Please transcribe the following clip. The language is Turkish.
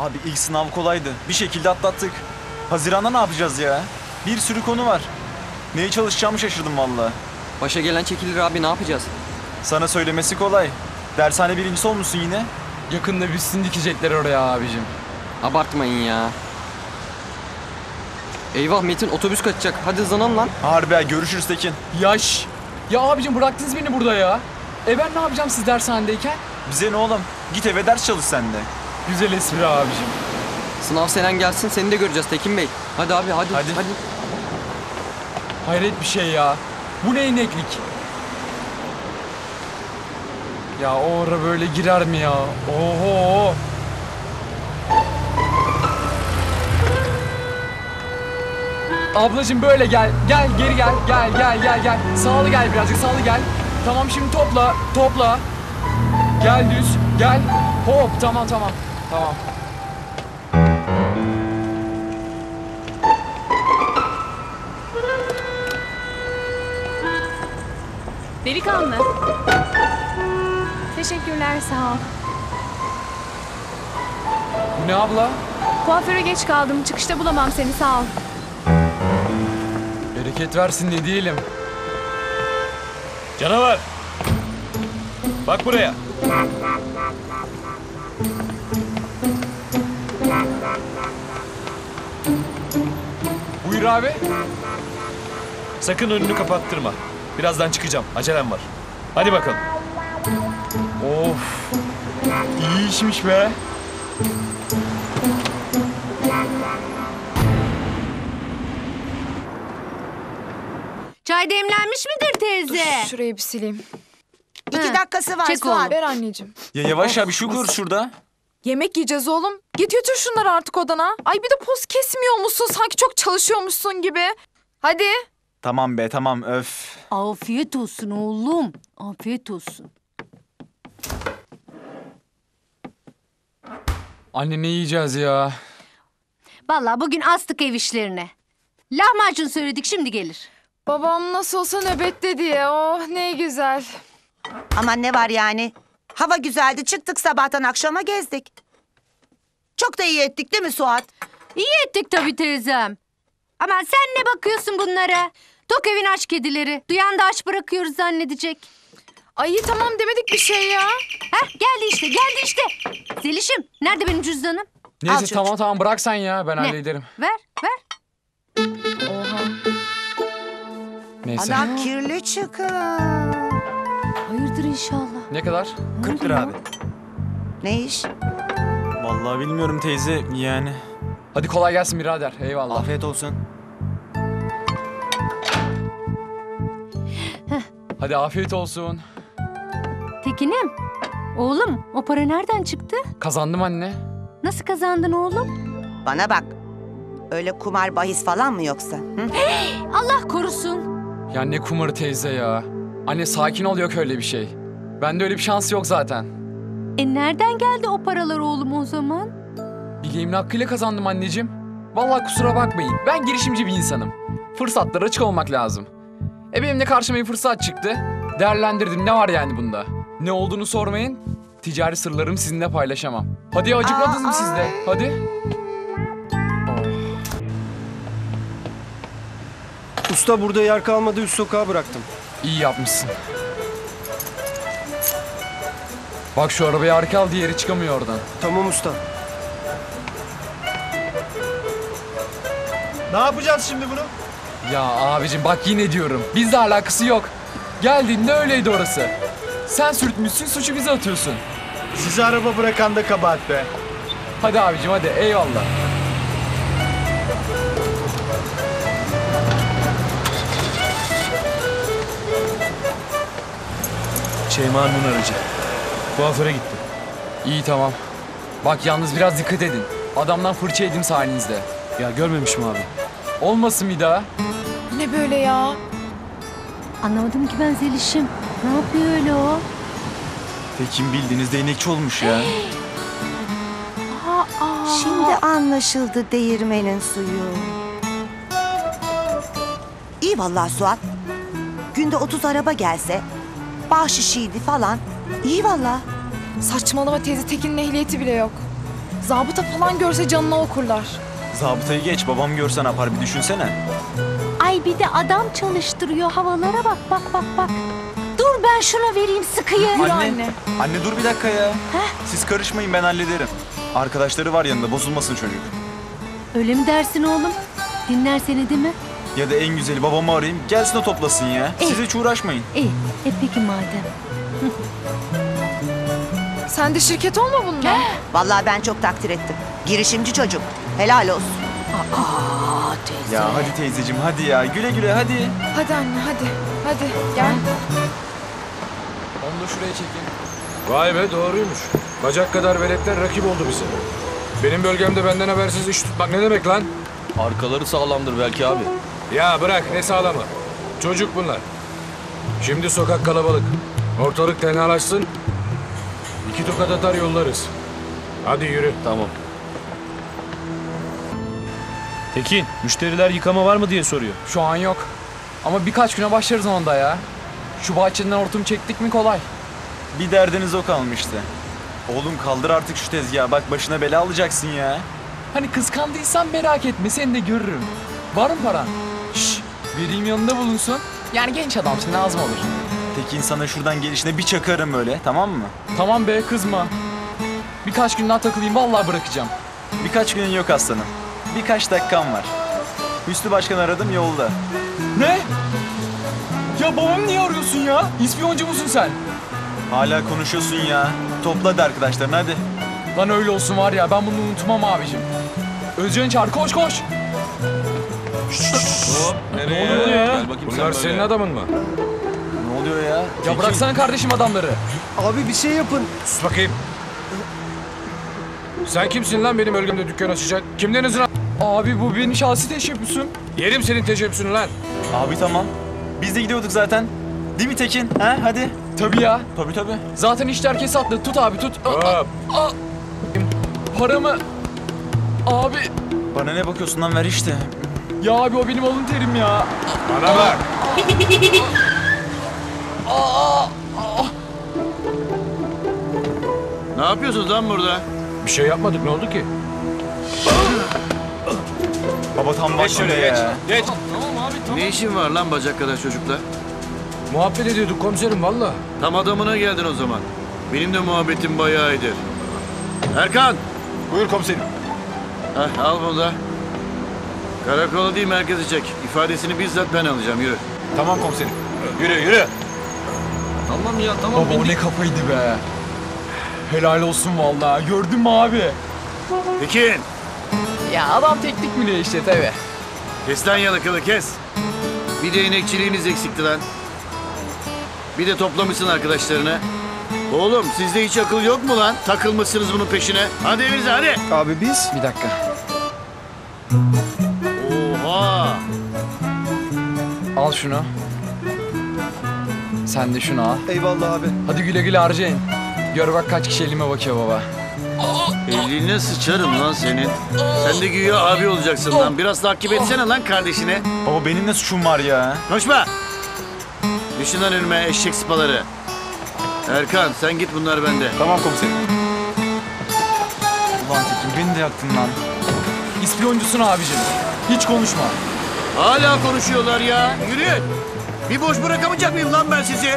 Abi ilk sınav kolaydı. Bir şekilde atlattık. Haziran'da ne yapacağız ya? Bir sürü konu var. Neye çalışacağımı şaşırdım vallahi. Başa gelen çekilir abi, ne yapacağız? Sana söylemesi kolay. Dershane birincisi olmuşsun yine. Yakında bitsin dikecekler oraya abicim. Abartmayın ya. Eyvah Metin, otobüs kaçacak. Hadi hızlanalım lan. Harbi görüşürüz Tekin. Yaş. Ya abicim bıraktınız beni burada ya. E ben ne yapacağım siz dershanedeyken? Bize ne oğlum? Git eve ders çalış sen de. Güzel espri abicim. Sınav senen gelsin, seni de göreceğiz Tekin Bey. Hadi abi hadi. Hayret bir şey ya. Bu ne ineklik? Ya o ara böyle girer mi ya? Oho. Ablacığım böyle gel. Gel geri gel. Gel. Sağlı gel birazcık. Tamam şimdi topla. Gel düz. Gel. Hop tamam. Delikanlı. Teşekkürler, sağ ol. Bu ne abla? Kuaföre geç kaldım. Çıkışta bulamam seni, sağ ol. Bereket versin ne diyelim. Canavar! Bak buraya. Buyur abi. Sakın önünü kapattırma. Birazdan çıkacağım. Acelem var. Hadi bakalım. Of! İyi işmiş be. Çay demlenmiş midir teyze? Dur, şurayı bir sileyim. 2 dakikası var Suat. Ver anneciğim. Ya yavaş abi, şu kur şurada. Yemek yiyeceğiz oğlum. Git götür şunları artık odana. Ay bir de poz kesmiyor musun? Sanki çok çalışıyormuşsun gibi. Hadi. Tamam be tamam, öf. Afiyet olsun oğlum. Afiyet olsun. Anne ne yiyeceğiz ya? Vallahi bugün astık ev işlerine. Lahmacun söyledik, şimdi gelir. Babam nasıl olsa nöbette diye. Oh ne güzel. Aman ne var yani? Hava güzeldi, çıktık sabahtan akşama gezdik. Çok da iyi ettik değil mi Suat? İyi ettik tabii teyzem. Aman sen ne bakıyorsun bunlara? Tok evin aç kedileri. Duyan da aç bırakıyoruz zannedecek. Ay tamam, demedik bir şey ya. Heh geldi işte. Zelişim nerede benim cüzdanım? Neyse tamam bırak sen ya, ben hallederim. Ver. Oha. Neyse. Adam kirli çıkar. Hayırdır inşallah. Ne kadar? 40 lira abi. Ne iş? Vallahi bilmiyorum teyze yani. Hadi kolay gelsin birader, eyvallah. Afiyet olsun. Hadi afiyet olsun. Tekin'im, oğlum o para nereden çıktı? Kazandım anne. Nasıl kazandın oğlum? Bana bak, öyle kumar bahis falan mı yoksa? Hı? Hey, Allah korusun. Ya ne kumarı teyze ya. Anne sakin ol, yok öyle bir şey. Bende öyle bir şans yok zaten. E nereden geldi o paralar oğlum o zaman? Bileğimin hakkıyla kazandım anneciğim. Vallahi kusura bakmayın, ben girişimci bir insanım. Fırsatlara açık olmak lazım. E benim de karşıma bir fırsat çıktı. Değerlendirdim, ne var yani bunda? Ne olduğunu sormayın. Ticari sırlarımı sizinle paylaşamam. Hadi acıkmadınız mı siz de? Hadi. Oh. Usta burada yer kalmadı, üst sokağa bıraktım. İyi yapmışsın. Bak şu arabayı arka al, diğeri çıkamıyor oradan. Tamam usta. Ne yapacağız şimdi bunu? Ya abicim bak yine diyorum, bizle alakası yok. Geldiğinde öyleydi orası. Sen sürtmüşsün, suçu bize atıyorsun. Sizi araba bırakan da kabahat be. Hadi abicim hadi, eyvallah. Şeyma'nın aracı. Kuaföre gitti. İyi tamam. Bak yalnız biraz dikkat edin. Adamdan fırça yedim sahnenizde. Ya görmemişim abi. Olmasın bir daha. Ne böyle ya? Anlamadım ki ben Zeliş'im. Ne yapıyor öyle o? Tekin bildiğiniz değnekçi olmuş ya. Şimdi anlaşıldı değirmenin suyu. İyi vallahi Suat. Günde 30 araba gelse, bahşişiydi falan. İyi vallahi. Saçmalama teyze, Tekin'in ehliyeti bile yok. Zabıta falan görse canına okurlar. Zabıtayı geç, babam görsen yapar, bir düşünsene. Ay bir de adam çalıştırıyor, havalara bak bak bak bak. Dur ben şuna vereyim sıkıyı. Anne dur bir dakika ya. Heh? Siz karışmayın, ben hallederim. Arkadaşları var yanında, bozulmasın çocuk. Öyle mi dersin oğlum? Dinler seni değil mi? Ya da en güzeli babamı arayayım, gelsin o toplasın ya. Siz hiç uğraşmayın. İyi, peki madem. Sen de şirket olma bununla. Vallahi ben çok takdir ettim. Girişimci çocuk. Helal olsun. Aa teyze. Ya hadi teyzeciğim, hadi ya. Güle güle hadi. Hadi anne hadi. Hadi gel. Onu da şuraya çekin. Vay be, doğruymuş. Bacak kadar veletler rakip oldu bize. Benim bölgemde benden habersiz iş tutmak ne demek lan? Arkaları sağlamdır belki abi. Ya bırak, ne sağlamı? Çocuk bunlar. Şimdi sokak kalabalık. Ortalık tenhalaşsın. İki tokat atar yollarız. Hadi yürü. Tamam. Tekin, müşteriler yıkama var mı diye soruyor. Şu an yok. Ama birkaç güne başlarız onda ya. Şu bahçeden hortum çektik mi kolay. Bir derdiniz o kalmıştı. Oğlum kaldır artık şu tezgahı. Bak başına bela alacaksın ya. Hani kıskandıysan merak etme, seni de görürüm. Var mı paran? Şşş, vereyim yanında bulunsun. Yani genç adamsın, lazım olur. Tekin sana şuradan gelişine bir çakarım öyle, tamam mı? Tamam be, kızma. Birkaç gün daha takılayım, vallahi bırakacağım. Birkaç günün yok aslanım. Birkaç dakikam var. Hüsnü Başkan'ı aradım, yolda. Ne? Ya babamı niye arıyorsun ya? İspiyoncu musun sen? Hala konuşuyorsun ya. Topla da arkadaşlarını hadi. Lan öyle olsun var ya, ben bunu unutmam abicim. Özcan çağır, koş koş. Hop, nereye? Ne oluyor ya? Bunlar senin adamın mı? Ne oluyor ya? Ya bıraksan kardeşim adamları. Abi bir şey yapın. Sus bakayım. Sen kimsin lan benim bölgemde dükkan açacak? Kimden izin al? Abi bu benim şahsi teşebbüsüm. Yerim senin teşebbüsünü lan. Abi tamam. Biz de gidiyorduk zaten. Değil mi Tekin? Ha hadi. Tabii ya. Tabii tabii. Zaten işler kesatlı. Tut abi tut. Paramı... Abi... Bana ne bakıyorsun lan, ver işte. Ya abi o benim alın terim ya. Bana bak. Ne yapıyorsunuz lan burada? Bir şey yapmadık, ne oldu ki? Baba tam bak şöyle ya. Geç. Tamam abi, tamam. Ne işin var lan bacak kadar çocukla? Muhabbet ediyorduk komiserim valla. Tam adamına geldin o zaman. Benim de muhabbetim bayağı iyidir. Erkan! Buyur komiserim. Heh, al bunu da. Karakola değil merkeze çek. İfadesini bizzat ben alacağım, yürü. Tamam komiserim. Yürü yürü. Tamam ya tamam. Baba o ne kafaydı be. Helal olsun vallahi. Gördün mü abi? Tekin. Ya adam teknik mi ne işte tabii. Kes lan yalakalı kes. Bir de inekçiliğiniz eksikti lan. Bir de toplamışsın arkadaşlarını. Oğlum sizde hiç akıl yok mu lan? Takılmışsınız bunun peşine. Hadi evinize hadi. Abi biz... Bir dakika. Oha. Al şunu. Sen de şunu al. Eyvallah abi. Hadi güle güle harcayın. Gör bak kaç kişi elime bakıyor baba. Eline sıçarım lan senin. Sen de güya abi olacaksın lan. Biraz takip etsene lan kardeşine. Baba benim ne suçum var ya? Konuşma. Düşün lan önüme eşek sıpaları. Erkan sen git, bunlar bende. Tamam komiserim. Ulan Tekin beni de yaktın lan. İspiyoncusun abicim. Hiç konuşma. Hala konuşuyorlar ya. Yürü. Bir boş bırakamayacak mıyım lan ben sizi?